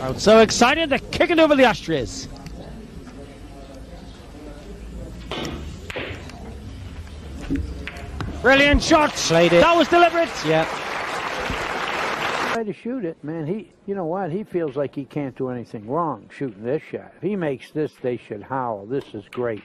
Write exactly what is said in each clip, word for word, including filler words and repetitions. I'm so excited, they're kicking over the ashtrays. Brilliant shot. Played it. That was deliberate. Yeah. Try to shoot it, man. He, you know what? He feels like he can't do anything wrong shooting this shot. If he makes this, they should howl. This is great.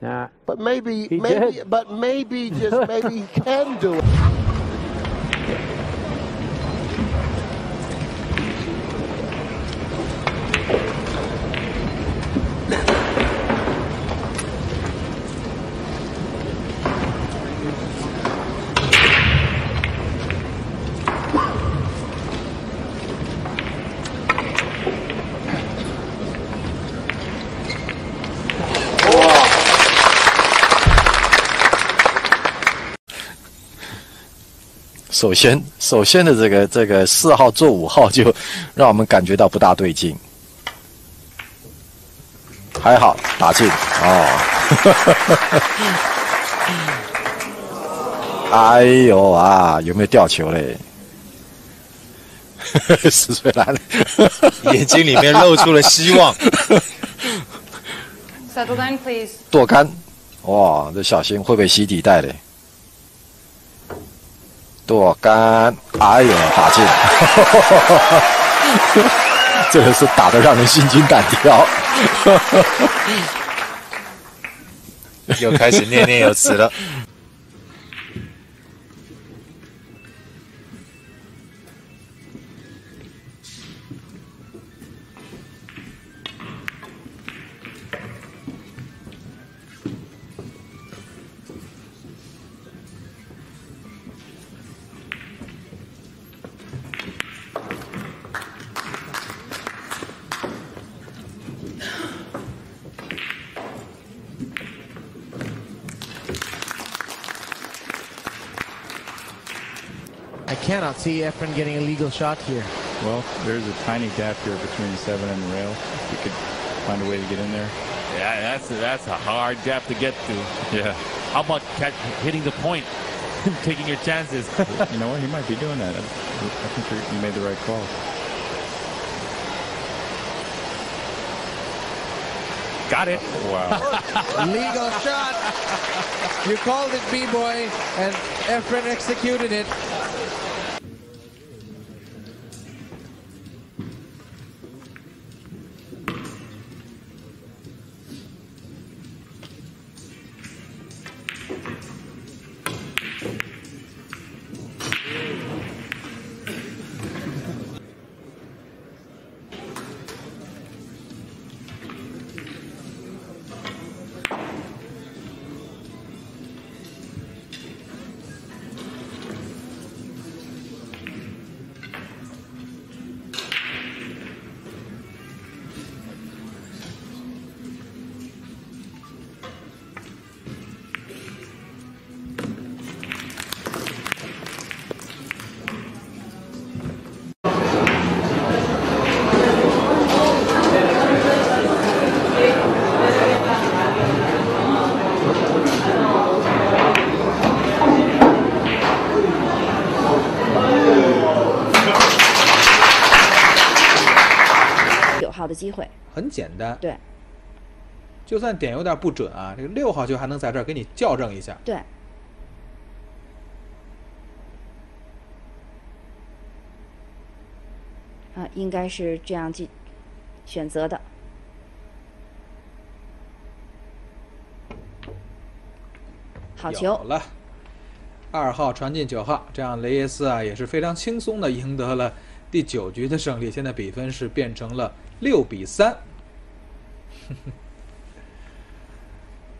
Nah. But maybe, maybe, did. but maybe, just maybe he can do it.首先，首先的这个这个四号做五号，就让我们感觉到不大对劲。还好打进哦，哎呦啊，有没有掉球嘞？石翠兰眼睛里面露出了希望。Settle down, please. 剁杆，哇，这小心会不会洗底带嘞？ 剁杆，哎呦，打进！这个是打得让人心惊胆跳。又开始念念有词了。I cannot see Efren getting a legal shot here. Well, there's a tiny gap here between the seven and the rail. If you could find a way to get in there. Yeah, that's a, that's a hard gap to get to. Yeah. How about catch, hitting the point and taking your chances? You know what? He might be doing that. I, I think you made the right call. Got it. Wow. Legal shot. You called it, B-boy, and Efren executed it.机会很简单，对，就算点有点不准啊，这个六号球还能在这儿给你校正一下，对。啊，应该是这样去选择的。好球，好了，二号传进九号，这样雷耶斯啊也是非常轻松的赢得了第九局的胜利，现在比分是变成了 六比三，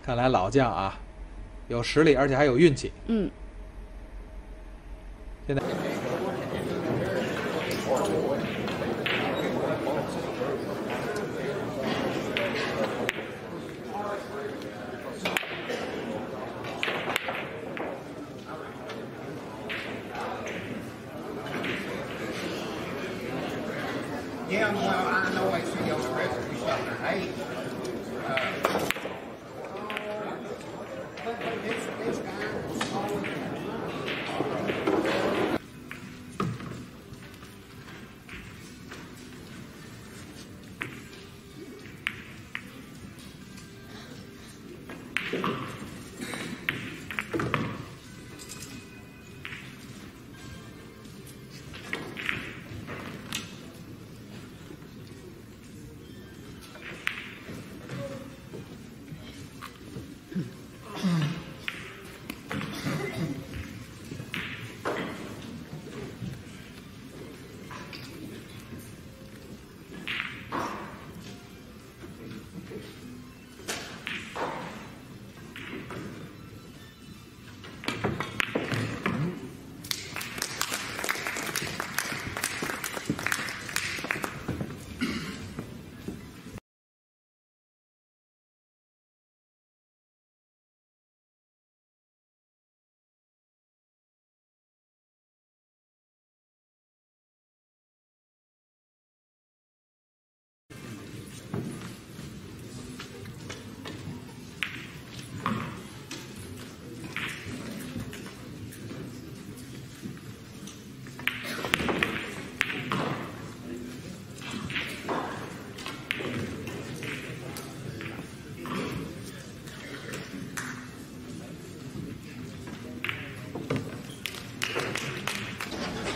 看来老将啊，有实力，而且还有运气。嗯。现在。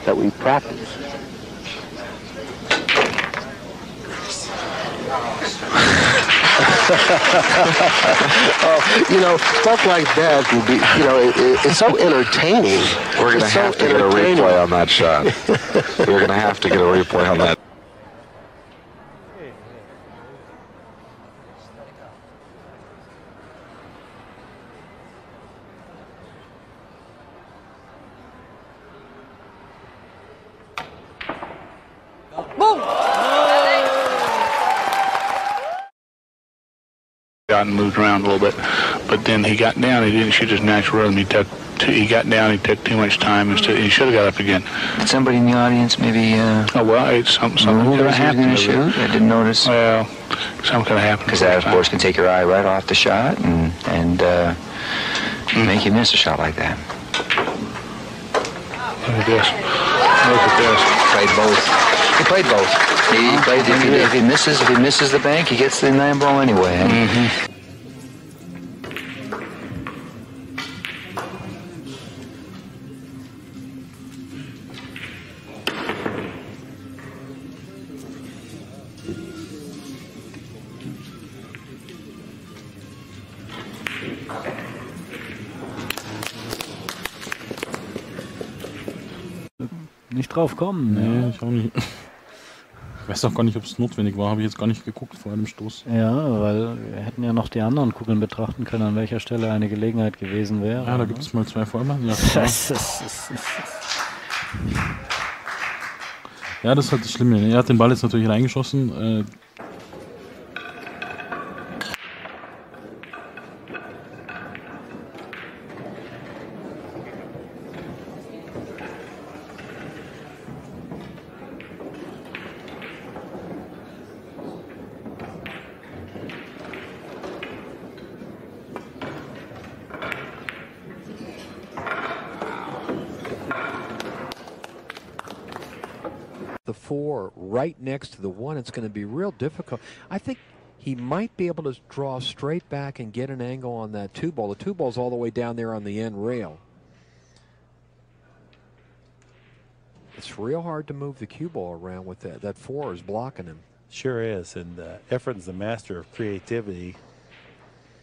that we practice. uh, you know, stuff like that will be, you know, it, it, it's so entertaining. We're going to have to get a replay on that shot. We're going to have to get a replay on that. And moved around a little bit, but then he got down. He didn't shoot his natural rhythm. He took. Too, he got down. He took too much time. Instead, he should have got up again. Did somebody in the audience maybe? Uh, oh well, it's something. Something could have happened. Shoot? I didn't notice. Well, something could have happened. Because that, of course, can take your eye right off the shot and and uh, mm. make you miss a shot like that. Look at this. Look at this. Played both. He played both. He oh, played. If he, if he misses, if he misses the bank, he gets the nine ball anyway. Mm-hmm. Nicht drauf kommen. Nee, ja. Ich auch nicht. Ich weiß auch gar nicht, ob es notwendig war, habe ich jetzt gar nicht geguckt vor einem Stoß. Ja, weil wir hätten ja noch die anderen Kugeln betrachten können, an welcher Stelle eine Gelegenheit gewesen wäre. Ja, da gibt es mal zwei Vollmann. Ja, ja, das ist halt das Schlimme. Er hat den Ball jetzt natürlich reingeschossen. Äh, the four right next to the one, it's going to be real difficult. I think he might be able to draw straight back and get an angle on that two ball. The two ball's all the way down there on the end rail. It's real hard to move the cue ball around with that. That four is blocking him. Sure is, and uh, Efren's the master of creativity,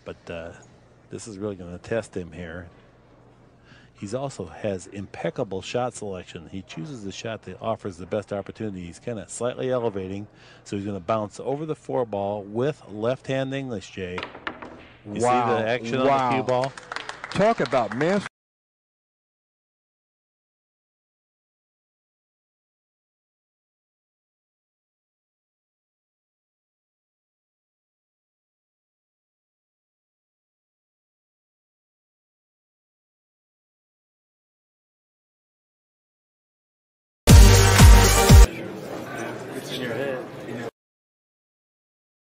but uh, this is really going to test him here. He also has impeccable shot selection. He chooses the shot that offers the best opportunity. He's kind of slightly elevating, so he's going to bounce over the four ball with left hand English, Jay. You wow. see the action wow. on the cue ball? Talk about master.